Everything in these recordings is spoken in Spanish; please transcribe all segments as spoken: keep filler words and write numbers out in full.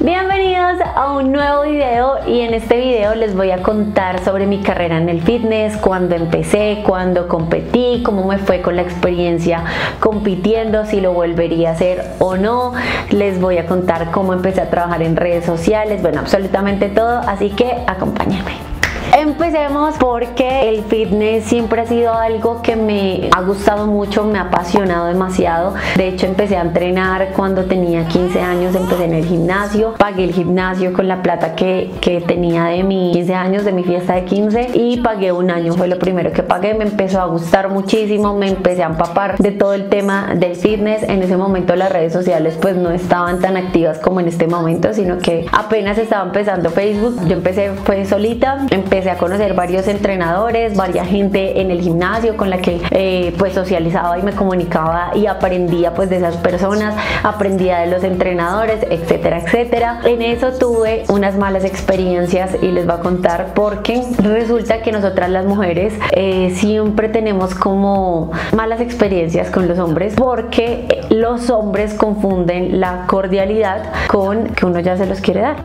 Bienvenidos a un nuevo video, y en este video les voy a contar sobre mi carrera en el fitness, cuándo empecé, cuándo competí, cómo me fue con la experiencia compitiendo, si lo volvería a hacer o no. Les voy a contar cómo empecé a trabajar en redes sociales, bueno, absolutamente todo, así que acompáñenme. Empecemos porque el fitness siempre ha sido algo que me ha gustado mucho, me ha apasionado demasiado. De hecho, empecé a entrenar cuando tenía quince años, empecé en el gimnasio, pagué el gimnasio con la plata que, que tenía de mis quince años, de mi fiesta de quince, y pagué un año, fue lo primero que pagué. Me empezó a gustar muchísimo, me empecé a empapar de todo el tema del fitness. En ese momento las redes sociales pues no estaban tan activas como en este momento, sino que apenas estaba empezando Facebook. Yo empecé pues solita, empecé a conocer varios entrenadores, varias gente en el gimnasio con la que eh, pues socializaba y me comunicaba, y aprendía pues de esas personas, aprendía de los entrenadores, etcétera, etcétera. En eso tuve unas malas experiencias y les voy a contar porque resulta que nosotras las mujeres eh, siempre tenemos como malas experiencias con los hombres, porque los hombres confunden la cordialidad con que uno ya se los quiere dar.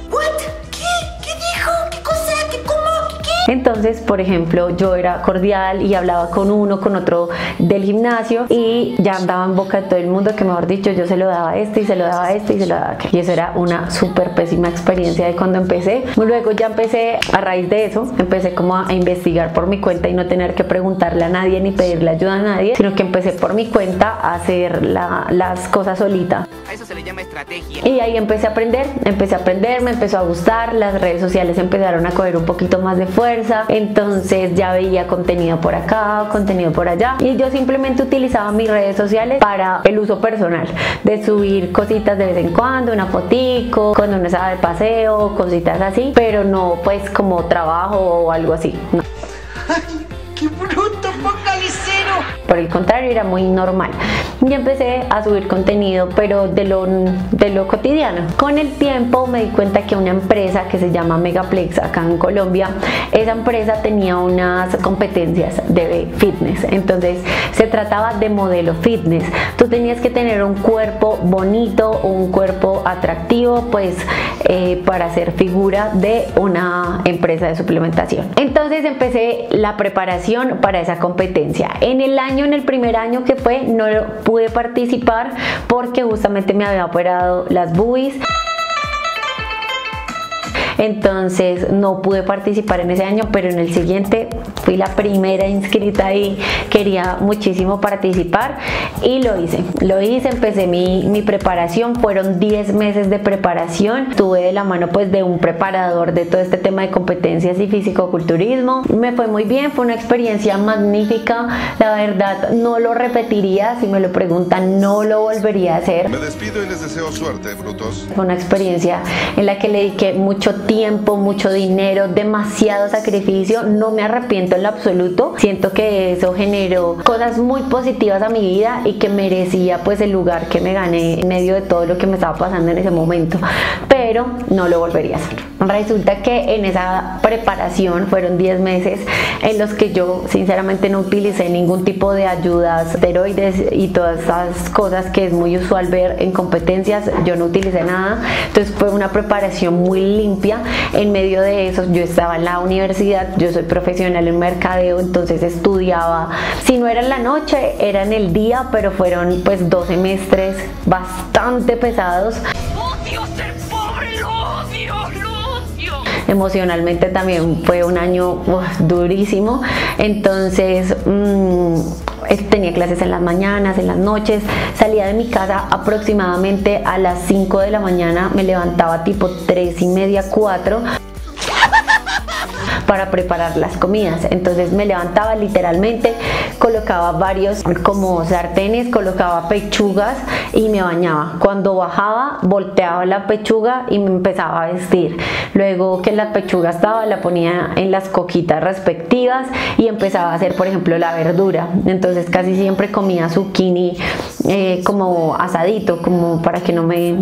Entonces, por ejemplo, yo era cordial y hablaba con uno, con otro del gimnasio, y ya andaba en boca de todo el mundo que, mejor dicho, yo se lo daba a este y se lo daba a este y se lo daba a aquel. Y eso era una súper pésima experiencia de cuando empecé. Luego ya empecé, a raíz de eso, empecé como a investigar por mi cuenta y no tener que preguntarle a nadie ni pedirle ayuda a nadie, sino que empecé por mi cuenta a hacer la, las cosas solita. A eso se le llama estrategia. Y ahí empecé a aprender, empecé a aprender, me empezó a gustar, las redes sociales empezaron a coger un poquito más de fuerza. Entonces ya veía contenido por acá, contenido por allá, y yo simplemente utilizaba mis redes sociales para el uso personal, de subir cositas de vez en cuando, una fotico cuando uno estaba de paseo, cositas así, pero no pues como trabajo o algo así, no. Ay, qué bruto, focalicero. Por el contrario, era muy normal. Y empecé a subir contenido, pero de lo, de lo cotidiano. Con el tiempo me di cuenta que una empresa que se llama Megaplex acá en Colombia, esa empresa tenía unas competencias de fitness. Entonces se trataba de modelo fitness. Tú tenías que tener un cuerpo bonito, un cuerpo atractivo, pues eh, para hacer figura de una empresa de suplementación. Entonces empecé la preparación para esa competencia. En el año, en el primer año que fue, no pude participar porque justamente me había operado las boobies. Entonces no pude participar en ese año, pero en el siguiente fui la primera inscrita y quería muchísimo participar, y lo hice, lo hice, empecé mi, mi preparación. Fueron diez meses de preparación, tuve de la mano pues de un preparador de todo este tema de competencias y fisicoculturismo. Me fue muy bien, fue una experiencia magnífica, la verdad no lo repetiría, si me lo preguntan no lo volvería a hacer. Me despido y les deseo suerte, brutos. Fue una experiencia en la que le dediqué mucho tiempo tiempo, mucho dinero, demasiado sacrificio. No me arrepiento en lo absoluto, siento que eso generó cosas muy positivas a mi vida y que merecía pues el lugar que me gané en medio de todo lo que me estaba pasando en ese momento, pero no lo volvería a hacer. Resulta que en esa preparación fueron diez meses en los que yo sinceramente no utilicé ningún tipo de ayudas, esteroides y todas esas cosas que es muy usual ver en competencias. Yo no utilicé nada, entonces fue una preparación muy limpia. En medio de eso, yo estaba en la universidad, yo soy profesional en mercadeo, entonces estudiaba, si no era en la noche, era en el día, pero fueron pues dos semestres bastante pesados. ¡Odio ser pobre! ¡Lo odio! ¡Lo odio! Emocionalmente también fue un año uf, durísimo. Entonces mmm, tenía clases en las mañanas, en las noches, salía de mi casa aproximadamente a las cinco de la mañana, me levantaba tipo tres y media, cuatro para preparar las comidas. Entonces me levantaba literalmente, colocaba varios como sartenes, colocaba pechugas y me bañaba. Cuando bajaba, volteaba la pechuga y me empezaba a vestir. Luego que la pechuga estaba, la ponía en las coquitas respectivas y empezaba a hacer, por ejemplo, la verdura. Entonces casi siempre comía zucchini eh, como asadito, como para que no me...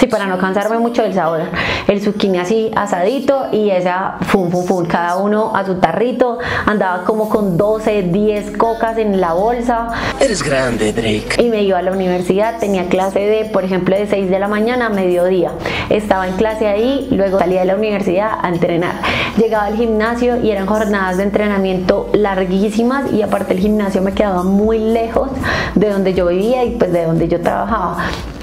Sí, para no cansarme mucho del sabor. El zucchini así asadito y esa fum fum fum, cada uno a su tarrito. Andaba como con doce, diez cocas en la bolsa. Eres grande, Drake. Y me iba a la universidad, tenía clase de, por ejemplo, de seis de la mañana a mediodía. Estaba en clase ahí, luego salía de la universidad a entrenar. Llegaba al gimnasio y eran jornadas de entrenamiento larguísimas, y aparte el gimnasio me quedaba muy lejos de donde yo vivía y pues de donde yo trabajaba.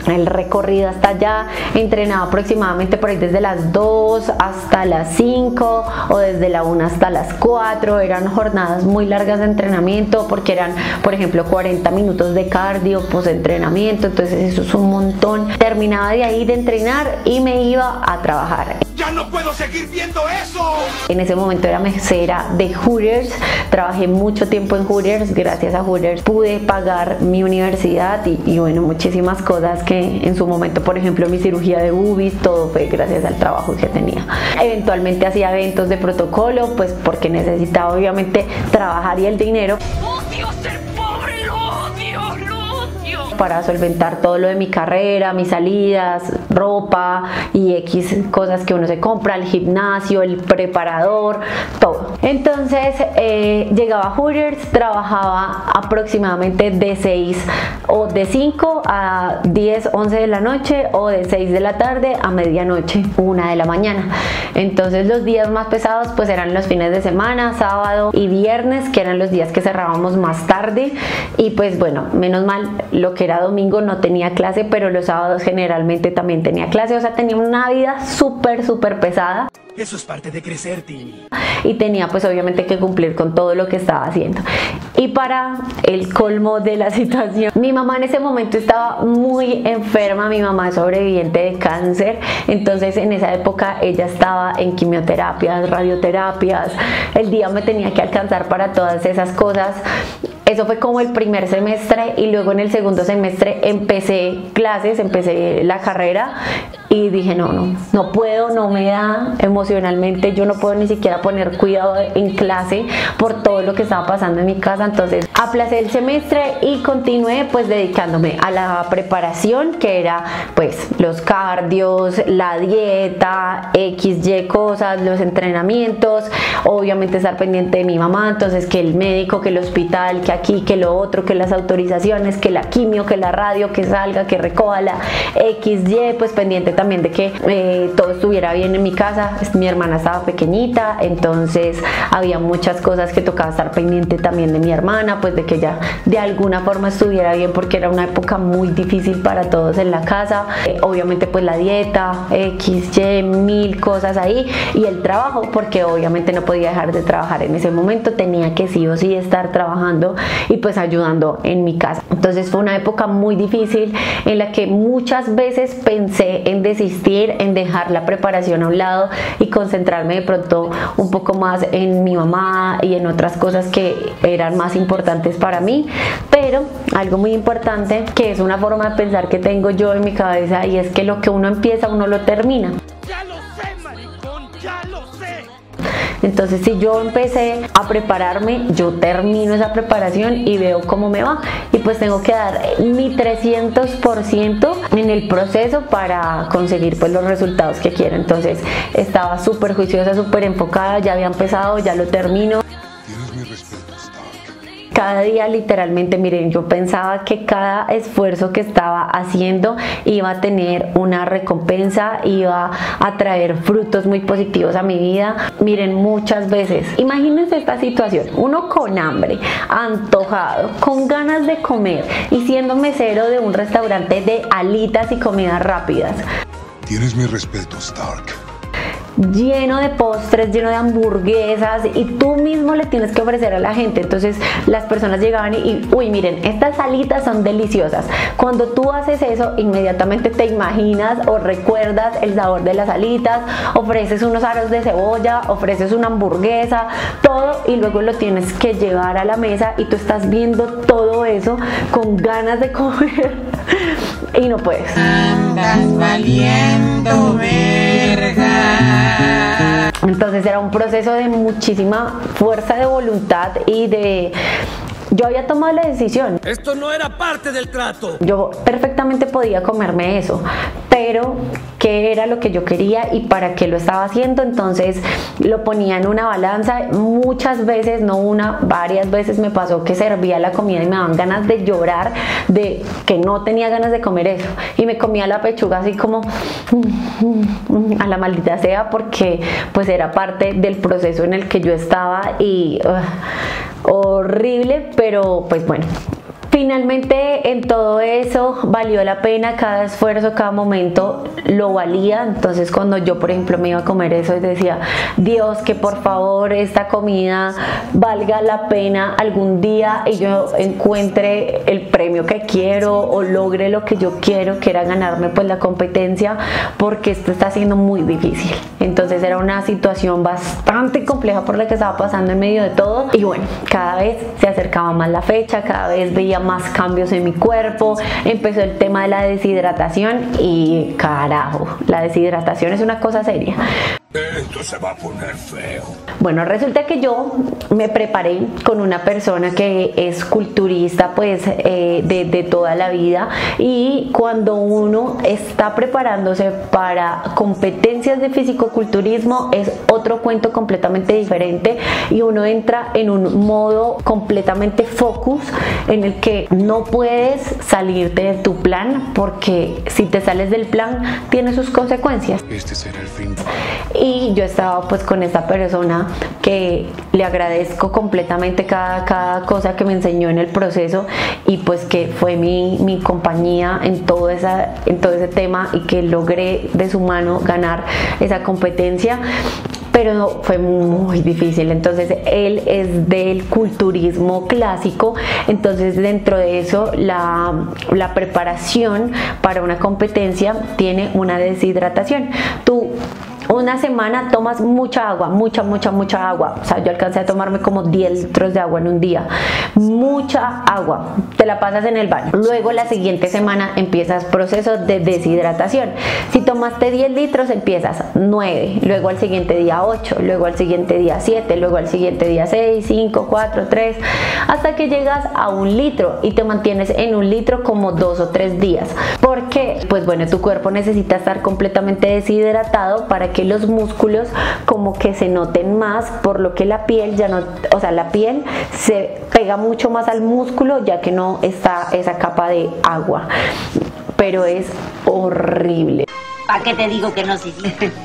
El recorrido hasta allá, entrenaba aproximadamente por ahí desde las dos hasta las cinco o desde la una hasta las cuatro. Eran jornadas muy largas de entrenamiento porque eran, por ejemplo, cuarenta minutos de cardio, pues entrenamiento, entonces eso es un montón. Terminaba de ahí de entrenar y me iba a trabajar. ¡Ya no puedo seguir viendo eso! En ese momento era mesera de Hooters, trabajé mucho tiempo en Hooters, gracias a Hooters pude pagar mi universidad y, y bueno, muchísimas cosas que en su momento, por ejemplo, mi cirugía de boobies, todo fue gracias al trabajo que tenía. Eventualmente hacía eventos de protocolo, pues porque necesitaba obviamente trabajar y el dinero. ¡Odio ser pobre! ¡Lo odio! ¡Lo odio! Para solventar todo lo de mi carrera, mis salidas, ropa y X cosas que uno se compra, el gimnasio, el preparador, todo. Entonces eh, llegaba a Hooters, trabajaba aproximadamente de seis o de cinco a diez, once de la noche o de seis de la tarde a medianoche, una de la mañana. Entonces los días más pesados pues eran los fines de semana, sábado y viernes, que eran los días que cerrábamos más tarde, y pues bueno, menos mal lo que era domingo no tenía clase, pero los sábados generalmente también tenía clase, o sea, tenía una vida súper, súper pesada. Eso es parte de crecer, Timmy. Y tenía pues obviamente que cumplir con todo lo que estaba haciendo. Y para el colmo de la situación, mi mamá en ese momento estaba muy enferma. Mi mamá es sobreviviente de cáncer, entonces en esa época ella estaba en quimioterapias, radioterapias. El día me tenía que alcanzar para todas esas cosas. Eso fue como el primer semestre, y luego en el segundo semestre empecé clases, empecé la carrera y dije no, no, no puedo, no me da emocionalmente, yo no puedo ni siquiera poner cuidado en clase por todo lo que estaba pasando en mi casa. Entonces aplacé el semestre y continué pues dedicándome a la preparación, que era pues los cardios, la dieta, equis, ye cosas, los entrenamientos, obviamente estar pendiente de mi mamá, entonces que el médico, que el hospital, que aquí, que lo otro, que las autorizaciones, que la quimio, que la radio, que salga, que recoja la equis, ye, pues pendiente también de que eh, todo estuviera bien en mi casa. Mi hermana estaba pequeñita, entonces había muchas cosas que tocaba estar pendiente también de mi hermana, pues de que ella de alguna forma estuviera bien, porque era una época muy difícil para todos en la casa. Eh, obviamente pues la dieta, equis, ye, mil cosas ahí, y el trabajo, porque obviamente no podía dejar de trabajar en ese momento, tenía que sí o sí estar trabajando y pues ayudando en mi casa. Entonces fue una época muy difícil en la que muchas veces pensé en desistir, en dejar la preparación a un lado y concentrarme de pronto un poco más en mi mamá y en otras cosas que eran más importantes para mí. Pero algo muy importante, que es una forma de pensar que tengo yo en mi cabeza, y es que lo que uno empieza uno lo termina. Ya lo sé, maricón, ya lo sé. Entonces si yo empecé a prepararme, yo termino esa preparación y veo cómo me va, y pues tengo que dar mi trescientos por ciento en el proceso para conseguir pues los resultados que quiero. Entonces estaba súper juiciosa, súper enfocada, ya había empezado, ya lo termino. Cada día literalmente, miren, yo pensaba que cada esfuerzo que estaba haciendo iba a tener una recompensa, iba a traer frutos muy positivos a mi vida. Miren, muchas veces, imagínense esta situación, uno con hambre, antojado, con ganas de comer y siendo mesero de un restaurante de alitas y comidas rápidas. Tienes mi respeto, Stark. Lleno de postres, lleno de hamburguesas, y tú mismo le tienes que ofrecer a la gente. Entonces las personas llegaban y, y uy, miren, estas alitas son deliciosas. Cuando tú haces eso, inmediatamente te imaginas o recuerdas el sabor de las alitas, ofreces unos aros de cebolla, ofreces una hamburguesa, todo, y luego lo tienes que llevar a la mesa y tú estás viendo todo eso con ganas de comer y no puedes. Andas valiendo verga. Entonces era un proceso de muchísima fuerza de voluntad y de Yo había tomado la decisión. Esto no era parte del trato. Yo perfectamente podía comerme eso, pero qué era lo que yo quería y para qué lo estaba haciendo. Entonces lo ponía en una balanza. Muchas veces, no una, varias veces me pasó que servía la comida y me daban ganas de llorar, de que no tenía ganas de comer eso, y me comía la pechuga así como a la maldita sea, porque pues era parte del proceso en el que yo estaba. Y uh, horrible, pero pues bueno. Finalmente, en todo eso valió la pena, cada esfuerzo, cada momento lo valía. Entonces cuando yo, por ejemplo, me iba a comer eso y decía: Dios, que por favor esta comida valga la pena algún día y yo encuentre el premio que quiero o logre lo que yo quiero, que era ganarme pues la competencia, porque esto está siendo muy difícil. Entonces era una situación bastante compleja por la que estaba pasando en medio de todo. Y bueno, cada vez se acercaba más la fecha, cada vez veía más cambios en mi cuerpo, empezó el tema de la deshidratación y carajo, la deshidratación es una cosa seria. Esto se va a poner feo. Bueno, resulta que yo me preparé con una persona que es culturista pues eh, de, de toda la vida, y cuando uno está preparándose para competencias de fisicoculturismo es otro cuento completamente diferente, y uno entra en un modo completamente focus en el que no puedes salirte de tu plan, porque si te sales del plan tiene sus consecuencias. Este será el fin. Y yo estaba pues con esta persona que le agradezco completamente cada, cada cosa que me enseñó en el proceso, y pues que fue mi, mi compañía en todo, esa, en todo ese tema, y que logré de su mano ganar esa competencia. Pero no, fue muy difícil. Entonces él es del culturismo clásico, entonces dentro de eso la, la preparación para una competencia tiene una deshidratación. Tú una semana tomas mucha agua, mucha, mucha, mucha agua. O sea, yo alcancé a tomarme como diez litros de agua en un día. Mucha agua. Te la pasas en el baño. Luego la siguiente semana empiezas procesos de deshidratación. Si tomaste diez litros, empiezas nueve. Luego al siguiente día ocho. Luego al siguiente día siete. Luego al siguiente día seis, cinco, cuatro, tres. Hasta que llegas a un litro y te mantienes en un litro como dos o tres días. ¿Por qué? Pues bueno, tu cuerpo necesita estar completamente deshidratado para que que los músculos como que se noten más, por lo que la piel ya no, o sea, la piel se pega mucho más al músculo ya que no está esa capa de agua. Pero es horrible. ¿Para qué te digo que no sí?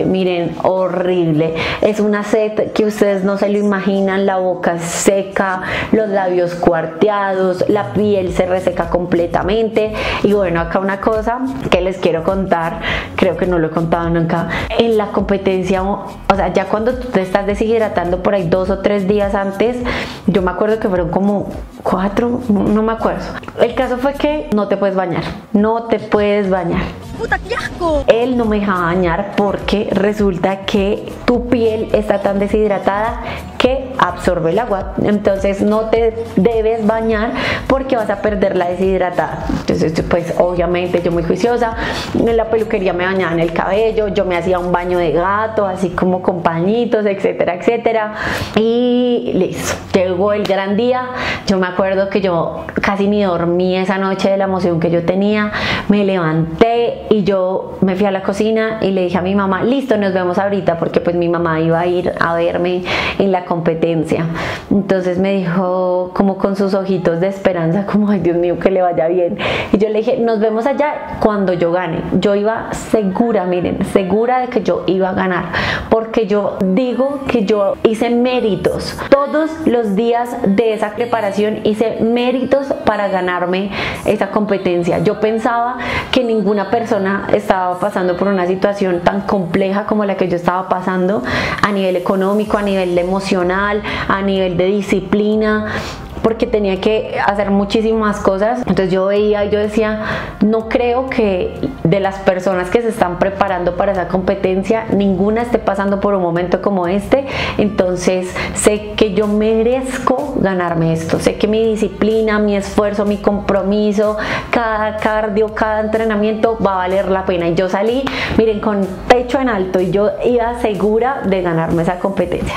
Miren, horrible. Es una sed que ustedes no se lo imaginan, la boca seca, los labios cuarteados, la piel se reseca completamente. Y bueno, acá una cosa que les quiero contar, creo que no lo he contado nunca. En la competencia, o sea, ya cuando tú te estás deshidratando por ahí dos o tres días antes, yo me acuerdo que fueron como cuatro, no me acuerdo. El caso fue que no te puedes bañar, no te puedes bañar. ¡Puta, qué asco! Él no me dejaba bañar porque resulta que tu piel está tan deshidratada que absorbe el agua. Entonces no te debes bañar porque vas a perder la deshidratada. Entonces pues obviamente yo muy juiciosa, en la peluquería me bañaba en el cabello, yo me hacía un baño de gato, así como con pañitos, etcétera, etcétera. Y listo, llegó el gran día. Yo me acuerdo que yo casi ni dormí esa noche de la emoción que yo tenía. Me levanté y yo me fui a la cocina y le dije a mi mamá: listo, nos vemos ahorita, porque pues mi mamá iba a ir a verme en la competencia. Entonces me dijo como con sus ojitos de esperanza, como ay Dios mío, que le vaya bien. Y yo le dije: nos vemos allá cuando yo gane. Yo iba segura, miren, segura de que yo iba a ganar, porque yo digo que yo hice méritos. Todos los días de esa preparación hice méritos para ganarme esa competencia. Yo pensaba que ninguna persona estaba pasando por una situación tan compleja como la que yo estaba pasando, a nivel económico, a nivel de emoción, a nivel de disciplina, porque tenía que hacer muchísimas cosas. Entonces yo veía y yo decía: no creo que de las personas que se están preparando para esa competencia, ninguna esté pasando por un momento como este. Entonces sé que yo merezco ganarme esto, sé que mi disciplina, mi esfuerzo, mi compromiso, cada cardio, cada entrenamiento va a valer la pena. Y yo salí, miren, con pecho en alto, y yo iba segura de ganarme esa competencia.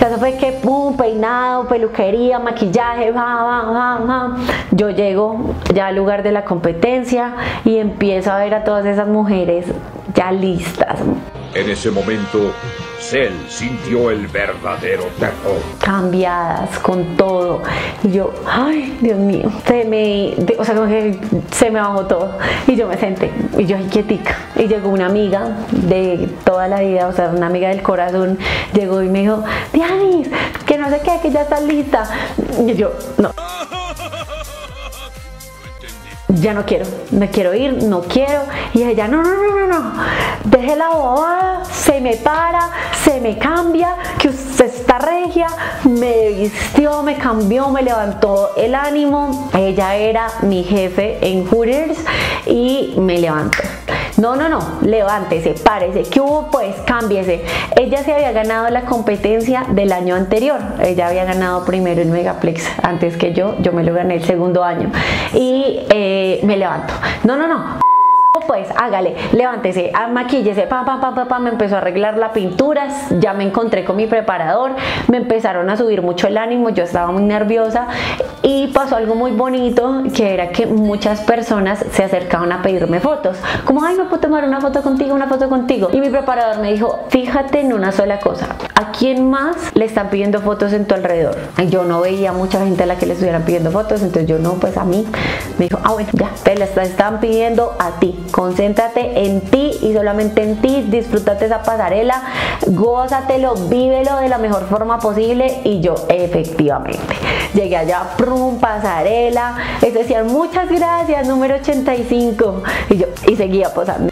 Eso fue que pum, peinado, peluquería, maquillaje, ja, ja, ja, ja. Yo llego ya al lugar de la competencia y empiezo a ver a todas esas mujeres ya listas. En ese momento, Cel sintió el verdadero terror. Cambiadas con todo. Y yo, ay, Dios mío, se me, de, o sea, como que se me bajó todo. Y yo me senté, y yo, quietica. Y llegó una amiga de toda la vida, o sea, una amiga del corazón, llegó y me dijo, Dianis, que no sé qué, que ya estás lista. Y yo, no. Ya no quiero, me quiero ir, no quiero. Y ella, no, no, no, no, no, deje la bobada, se me para, se me cambia, que usted está regia. Me vistió, me cambió, me levantó el ánimo. Ella era mi jefe en Hooters y me levantó. No, no, no, levántese, párese, ¿qué hubo? Pues cámbiese. Ella se había ganado la competencia del año anterior. Ella había ganado primero el Megaplex antes que yo, yo me lo gané el segundo año. Y eh, me levanto. No, no, no, pues hágale, levántese, maquíllese, pam, pam, pam, pam, pam. Me empezó a arreglar la pintura, ya me encontré con mi preparador, me empezaron a subir mucho el ánimo, yo estaba muy nerviosa. Y pasó algo muy bonito, que era que muchas personas se acercaban a pedirme fotos, como, ay, me puedo tomar una foto contigo, una foto contigo. Y mi preparador me dijo, fíjate en una sola cosa, ¿a quién más le están pidiendo fotos en tu alrededor? Yo no veía mucha gente a la que le estuvieran pidiendo fotos, entonces yo, no, pues a mí. Me dijo, ah, bueno, ya, te la están pidiendo a ti, concéntrate en ti y solamente en ti, disfrútate esa pasarela, gózatelo, vívelo de la mejor forma posible. Y yo, efectivamente, llegué allá, prum, pasarela, les decían, muchas gracias, número ochenta y cinco, y yo, y seguía posando.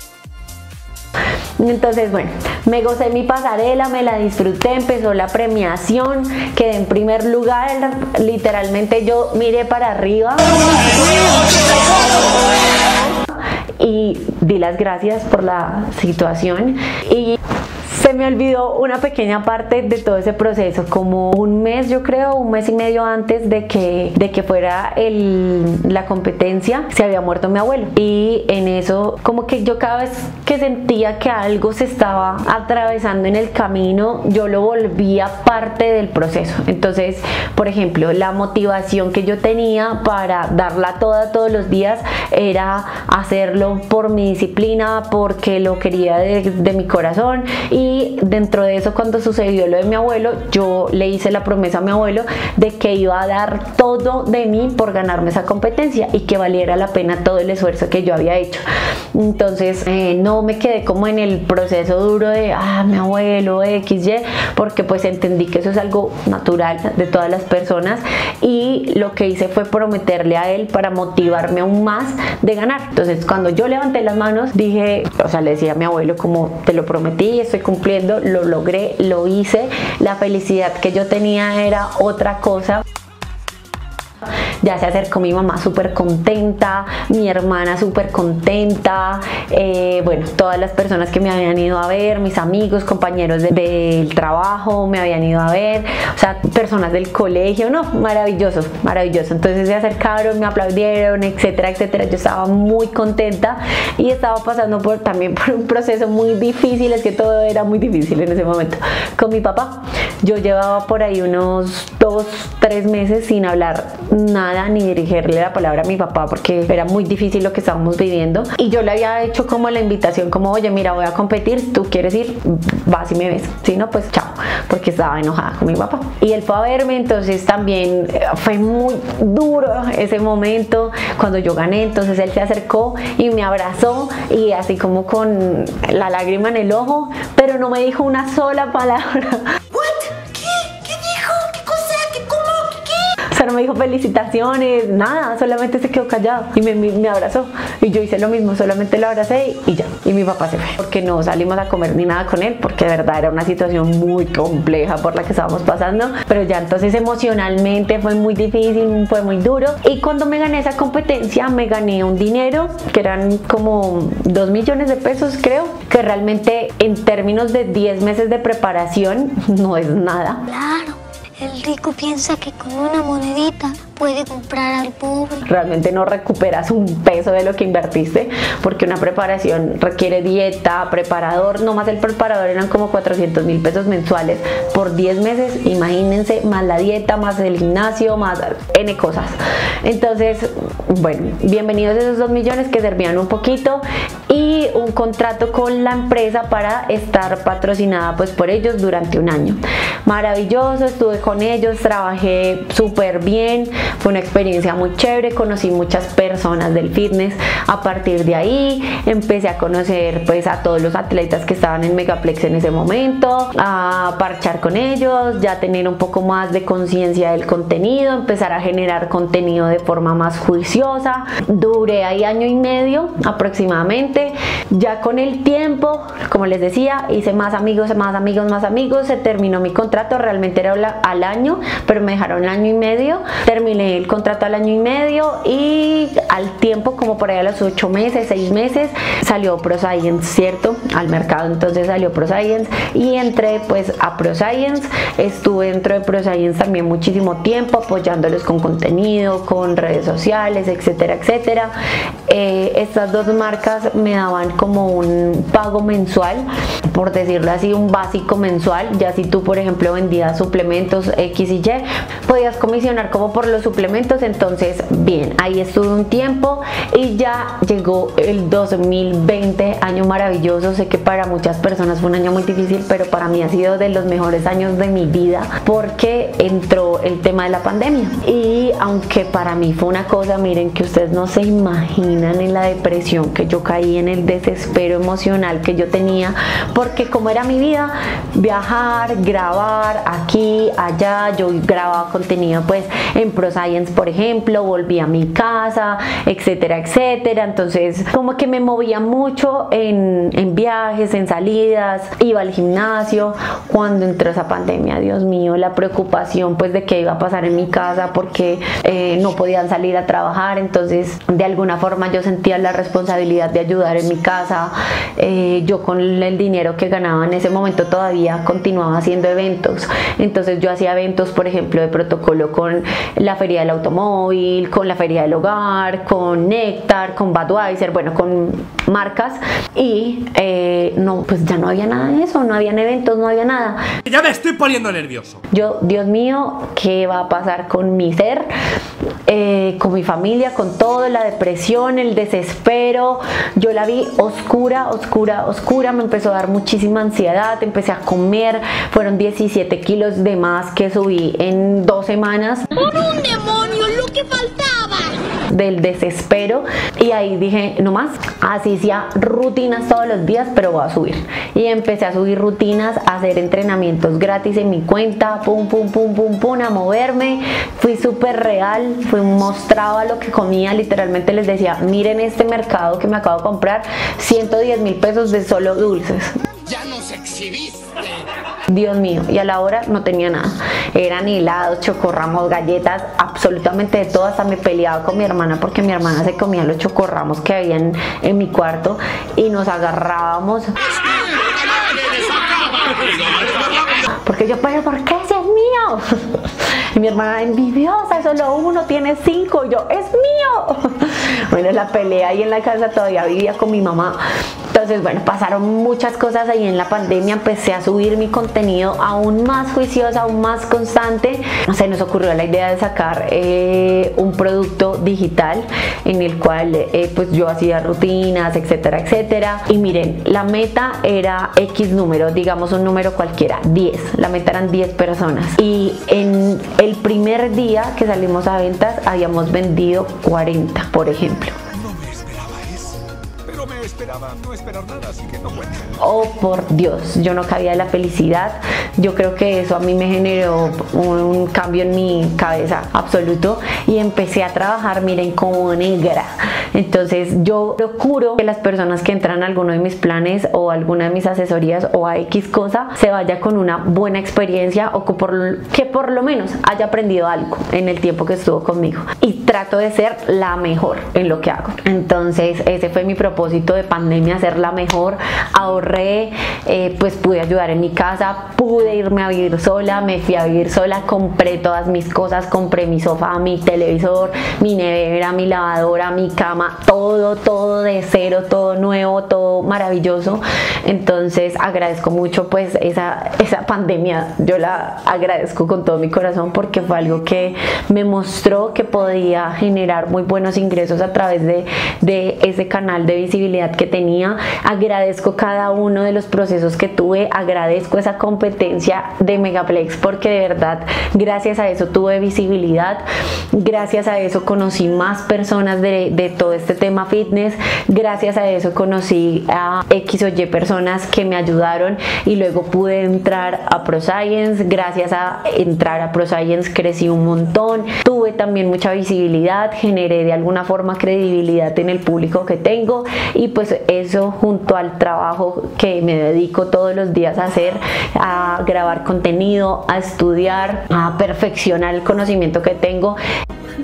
Entonces, bueno, me gocé mi pasarela, me la disfruté, empezó la premiación, quedé en primer lugar, literalmente yo miré para arriba y di las gracias por la situación. Y se me olvidó una pequeña parte de todo ese proceso, como un mes, yo creo, un mes y medio antes de que, de que fuera el, la competencia, se había muerto mi abuelo. Y en eso, como que yo cada vez que sentía que algo se estaba atravesando en el camino, yo lo volvía parte del proceso. Entonces, por ejemplo, la motivación que yo tenía para darla toda todos los días era hacerlo por mi disciplina, porque lo quería de, de mi corazón. Y Y dentro de eso, cuando sucedió lo de mi abuelo, yo le hice la promesa a mi abuelo de que iba a dar todo de mí por ganarme esa competencia y que valiera la pena todo el esfuerzo que yo había hecho. Entonces eh, no me quedé como en el proceso duro de, ah, mi abuelo, equis, ye, porque pues entendí que eso es algo natural de todas las personas. Y lo que hice fue prometerle a él para motivarme aún más de ganar. Entonces, cuando yo levanté las manos, dije, o sea, le decía a mi abuelo como, te lo prometí, estoy cumpliendo, lo logré, lo hice. La felicidad que yo tenía era otra cosa. Ya se acercó mi mamá súper contenta, mi hermana súper contenta, eh, bueno, todas las personas que me habían ido a ver, mis amigos, compañeros de, del trabajo me habían ido a ver, o sea, personas del colegio, no, maravilloso, maravilloso. Entonces se acercaron, me aplaudieron, etcétera, etcétera. Yo estaba muy contenta y estaba pasando por, también por un proceso muy difícil, es que todo era muy difícil en ese momento, con mi papá. Yo llevaba por ahí unos dos, tres meses sin hablar nada ni dirigirle la palabra a mi papá, porque era muy difícil lo que estábamos viviendo. Y yo le había hecho como la invitación, como, oye, mira, voy a competir, tú quieres ir, vas y me ves, si no, pues chao, porque estaba enojada con mi papá. Y él fue a verme, entonces también fue muy duro ese momento cuando yo gané. Entonces él se acercó y me abrazó, y así como con la lágrima en el ojo, pero no me dijo una sola palabra. sea, no me dijo felicitaciones, nada, solamente se quedó callado y me, me, me abrazó. Y yo hice lo mismo, solamente lo abracé y, y ya. Y mi papá se fue, porque no salimos a comer ni nada con él, porque de verdad era una situación muy compleja por la que estábamos pasando. Pero ya entonces emocionalmente fue muy difícil, fue muy duro. Y cuando me gané esa competencia, me gané un dinero que eran como dos millones de pesos, creo, que realmente en términos de diez meses de preparación no es nada. Claro. El rico piensa que con una monedita puede comprar al pobre. Realmente no recuperas un peso de lo que invertiste, porque una preparación requiere dieta, preparador. Nomás el preparador eran como cuatrocientos mil pesos mensuales por diez meses, imagínense, más la dieta, más el gimnasio, más N cosas. Entonces, bueno, bienvenidos a esos dos millones que servían un poquito, y un contrato con la empresa para estar patrocinada pues por ellos durante un año. Maravilloso, estuve con ellos, trabajé súper bien, fue una experiencia muy chévere, conocí muchas personas del fitness. A partir de ahí empecé a conocer pues a todos los atletas que estaban en Megaplex en ese momento, a parchar con ellos, ya tener un poco más de conciencia del contenido, empezar a generar contenido de forma más juiciosa. Duré ahí año y medio aproximadamente. Ya con el tiempo, como les decía, hice más amigos, más amigos, más amigos. Se terminó mi contrato, realmente era al año, pero me dejaron el año y medio. Terminé el contrato al año y medio, y al tiempo, como por ahí a los ocho meses, seis meses, salió ProScience, ¿cierto? Al mercado. Entonces salió ProScience y entré pues a ProScience. Estuve dentro de ProScience también muchísimo tiempo, apoyándolos con contenido, con redes sociales, etcétera, etcétera. Eh, estas dos marcas me daban como un pago mensual, por decirlo así, un básico mensual. Ya si tú, por ejemplo, vendías suplementos X y Y, podías comisionar como por los suplementos. Entonces, bien, ahí estuve un tiempo y ya llegó el dos mil veinte, año maravilloso. Sé que para muchas personas fue un año muy difícil, pero para mí ha sido de los mejores años de mi vida, porque entró el tema de la pandemia. Y aunque para mí fue una cosa, miren, que ustedes no se imaginan en la depresión que yo caí, en el desespero emocional que yo tenía, porque como era mi vida, viajar, grabar aquí, allá, yo grababa contenido pues en ProScience, por ejemplo, volví a mi casa, etcétera, etcétera. Entonces como que me movía mucho en, en viajes, en salidas, iba al gimnasio. Cuando entró esa pandemia, Dios mío, la preocupación pues de qué iba a pasar en mi casa, porque eh, no podían salir a trabajar. Entonces de alguna forma yo sentía la responsabilidad de ayudar en mi casa. Eh, yo con el dinero que ganaba en ese momento todavía continuaba haciendo eventos. Entonces yo hacía eventos, por ejemplo, de protocolo con la feria del automóvil, con la feria del hogar, con Néctar, con Budweiser, bueno, con marcas. Y eh, no, pues ya no había nada de eso, no habían eventos, no había nada. Ya me estoy poniendo nervioso. Yo, Dios mío, ¿qué va a pasar con mi ser? Eh, con mi familia, con todo, la depresión, el desespero. Yo la vi oscura, oscura, oscura. Me empezó a dar muchísima ansiedad, empecé a comer. Fueron diecisiete kilos de más que subí en dos semanas. ¡Por un demonio, lo que faltaba! Del desespero. Y ahí dije, no más, así sea rutinas todos los días, pero voy a subir. Y empecé a subir rutinas, a hacer entrenamientos gratis en mi cuenta, pum, pum, pum, pum, pum, a moverme. Fui súper real, fui mostraba lo que comía, literalmente les decía, miren este mercado que me acabo de comprar, ciento diez mil pesos de solo dulces. Ya nos exhibiste. Dios mío, y a la hora no tenía nada. Eran helados, chocorramos, galletas, absolutamente de todo. Hasta me peleaba con mi hermana porque mi hermana se comía los chocorramos que había en, en mi cuarto, y nos agarrábamos. Porque yo, pero ¿por qué si es mío? Y mi hermana envidiosa, solo uno tiene cinco, y yo, es mío. Bueno, la pelea ahí en la casa, todavía vivía con mi mamá. Entonces, bueno, pasaron muchas cosas ahí en la pandemia. Empecé a subir mi contenido aún más juiciosa, aún más constante. Se nos ocurrió la idea de sacar eh, un producto digital en el cual eh, pues yo hacía rutinas, etcétera, etcétera. Y miren, la meta era X número, digamos un número cualquiera, diez. La meta eran diez personas. Y en el primer día que salimos a ventas habíamos vendido cuarenta, por ejemplo. No me esperaba eso, pero me esperaba. esperaba no esperar nada, así que no cuenta. Oh, por Dios, yo no cabía de la felicidad. Yo creo que eso a mí me generó un, un cambio en mi cabeza absoluto y empecé a trabajar, miren, como negra. Entonces yo procuro que las personas que entran a alguno de mis planes o alguna de mis asesorías o a X cosa se vaya con una buena experiencia o que por, que por lo menos haya aprendido algo en el tiempo que estuvo conmigo, y trato de ser la mejor en lo que hago. Entonces ese fue mi propósito de pandemia, ser la mejor. Ahorré, eh, pues pude ayudar en mi casa, pude irme a vivir sola, me fui a vivir sola, compré todas mis cosas, compré mi sofá, mi televisor, mi nevera, mi lavadora, mi cama, todo, todo de cero, todo nuevo, todo maravilloso. Entonces agradezco mucho pues esa, esa pandemia, yo la agradezco con todo mi corazón porque fue algo que me mostró que podía generar muy buenos ingresos a través de, de ese canal de visibilidad que tenía. Agradezco cada uno de los procesos que tuve, agradezco esa competencia de Megaplex porque de verdad gracias a eso tuve visibilidad, gracias a eso conocí más personas de, de todo este tema fitness, gracias a eso conocí a X o Y personas que me ayudaron y luego pude entrar a ProScience. Gracias a entrar a ProScience crecí un montón, tuve también mucha visibilidad, generé de alguna forma credibilidad en el público que tengo y pues eso junto al trabajo que me dedico todos los días a hacer, a grabar contenido, a estudiar, a perfeccionar el conocimiento que tengo.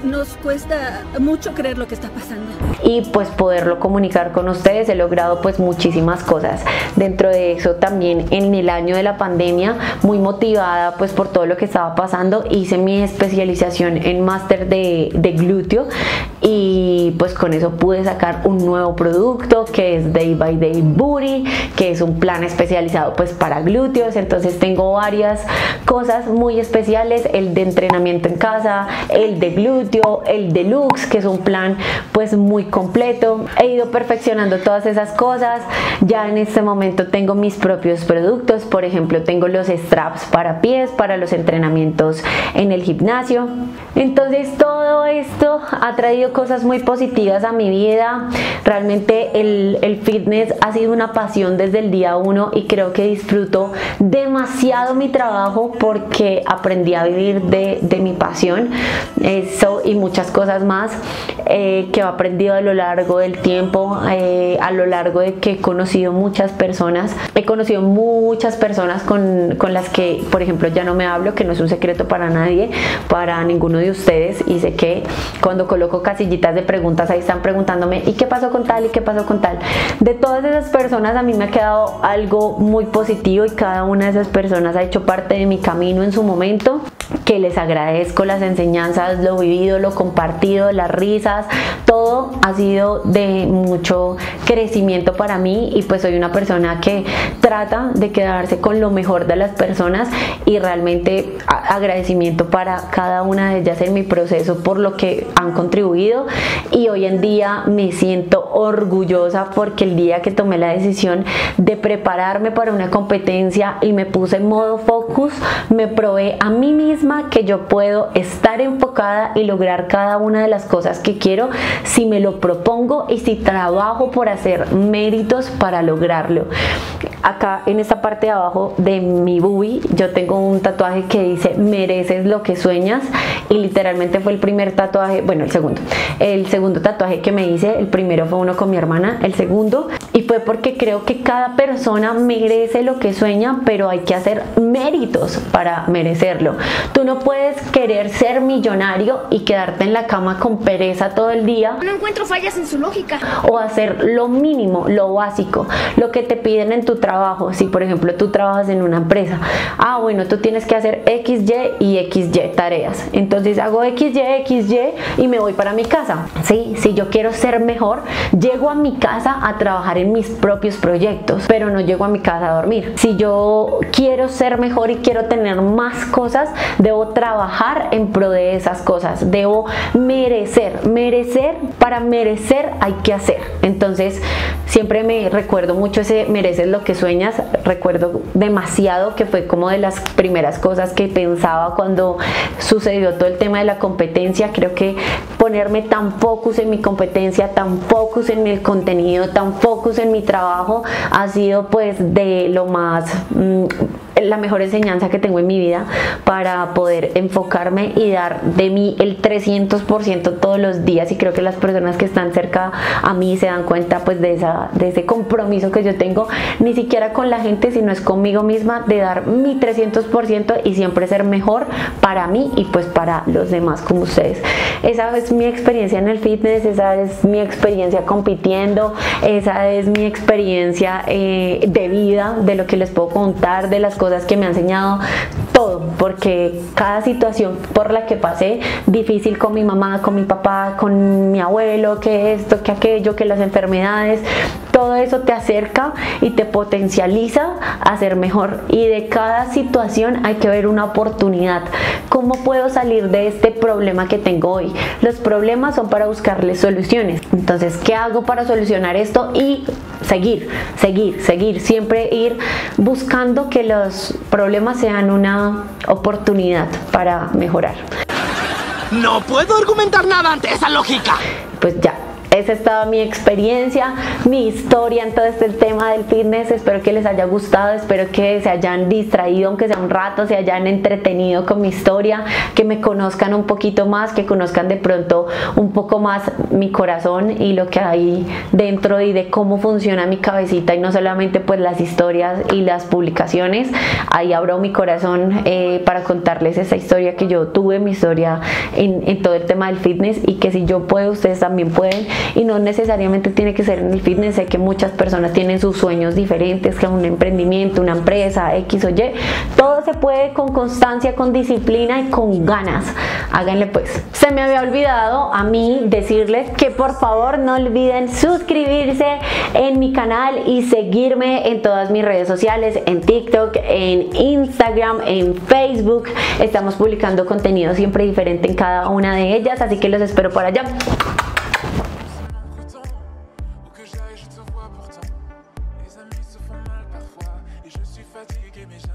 Nos cuesta mucho creer lo que está pasando. Y pues poderlo comunicar con ustedes, he logrado pues muchísimas cosas. Dentro de eso también en el año de la pandemia, muy motivada pues por todo lo que estaba pasando, hice mi especialización en máster de, de glúteo y pues con eso pude sacar un nuevo producto que es Day by Day Booty, que es un plan especializado pues para glúteos. Entonces tengo varias cosas muy especiales, el de entrenamiento en casa, el de glúteo, el deluxe, que es un plan pues muy completo. He ido perfeccionando todas esas cosas. Ya en este momento tengo mis propios productos, por ejemplo tengo los straps para pies, para los entrenamientos en el gimnasio. Entonces todo esto ha traído cosas muy positivas a mi vida. Realmente el, el fitness ha sido una pasión desde el día uno y creo que disfruto demasiado mi trabajo porque aprendí a vivir de, de mi pasión. Es y muchas cosas más eh, que he aprendido a lo largo del tiempo, eh, a lo largo de que he conocido muchas personas. He conocido muchas personas con, con las que, por ejemplo, ya no me hablo, que no es un secreto para nadie, para ninguno de ustedes. Y sé que cuando coloco casillitas de preguntas, ahí están preguntándome, ¿y qué pasó con tal? ¿Y qué pasó con tal? De todas esas personas a mí me ha quedado algo muy positivo y cada una de esas personas ha hecho parte de mi camino en su momento, que les agradezco las enseñanzas, lo vivido, lo compartido, las risas, todo ha sido de mucho crecimiento para mí y pues soy una persona que trata de quedarse con lo mejor de las personas y realmente agradecimiento para cada una de ellas en mi proceso por lo que han contribuido. Y hoy en día me siento orgullosa porque el día que tomé la decisión de prepararme para una competencia y me puse en modo focus, me probé a mí misma que yo puedo estar enfocada y lograr cada una de las cosas que quiero si me lo propongo y si trabajo por hacer méritos para lograrlo. Acá en esta parte de abajo de mi boobie yo tengo un tatuaje que dice mereces lo que sueñas y literalmente fue el primer tatuaje, bueno el segundo, el segundo tatuaje que me hice. El primero fue uno con mi hermana, el segundo, y fue porque creo que cada persona merece lo que sueña, pero hay que hacer méritos para merecerlo. Tú no puedes querer ser millonario y quedarte en la cama con pereza todo el día. No encuentro fallas en su lógica. O hacer lo mínimo, lo básico, lo que te piden en tu trabajo. Si por ejemplo tú trabajas en una empresa, ah bueno, tú tienes que hacer X Y y X Y tareas, entonces hago X Y, X Y y me voy para mi casa. Sí, si yo quiero ser mejor, llego a mi casa a trabajar en mis propios proyectos, pero no llego a mi casa a dormir. Si yo quiero ser mejor y quiero tener más cosas, debo trabajar en pro de esas cosas, debo merecer, merecer, para merecer hay que hacer. Entonces siempre me recuerdo mucho ese mereces lo que sueñas, recuerdo demasiado que fue como de las primeras cosas que pensaba cuando sucedió todo el tema de la competencia. Creo que ponerme tan focus en mi competencia, tan focus en el contenido, tan focus en mi trabajo, ha sido pues de lo más... Mmm, la mejor enseñanza que tengo en mi vida para poder enfocarme y dar de mí el trescientos por ciento todos los días, y creo que las personas que están cerca a mí se dan cuenta pues de, esa, de ese compromiso que yo tengo, ni siquiera con la gente sino es conmigo misma, de dar mi trescientos por ciento y siempre ser mejor para mí y pues para los demás como ustedes. Esa es mi experiencia en el fitness, esa es mi experiencia compitiendo, esa es mi experiencia eh, de vida, de lo que les puedo contar, de las cosas que me ha enseñado todo, porque cada situación por la que pasé, difícil con mi mamá, con mi papá, con mi abuelo, que esto, que aquello, que las enfermedades, todo eso te acerca y te potencializa a ser mejor, y de cada situación hay que ver una oportunidad. ¿Cómo puedo salir de este problema que tengo hoy? Los problemas son para buscarles soluciones, entonces ¿qué hago para solucionar esto? Y seguir, seguir, seguir, siempre ir buscando que los problemas sean una oportunidad para mejorar. No puedo argumentar nada ante esa lógica. Pues ya. Esa es toda mi experiencia, mi historia en todo este tema del fitness. Espero que les haya gustado, espero que se hayan distraído, aunque sea un rato, se hayan entretenido con mi historia, que me conozcan un poquito más, que conozcan de pronto un poco más mi corazón y lo que hay dentro y de cómo funciona mi cabecita, y no solamente pues las historias y las publicaciones. Ahí abro mi corazón eh, para contarles esa historia que yo tuve, mi historia en, en todo el tema del fitness, y que si yo puedo, ustedes también pueden. Y no necesariamente tiene que ser en el fitness, sé que muchas personas tienen sus sueños diferentes, que un emprendimiento, una empresa, X o Y, todo se puede con constancia, con disciplina y con ganas. Háganle pues. Se me había olvidado a mí decirles que por favor no olviden suscribirse en mi canal y seguirme en todas mis redes sociales, en TikTok, en Instagram, en Facebook. Estamos publicando contenido siempre diferente en cada una de ellas, así que los espero por allá.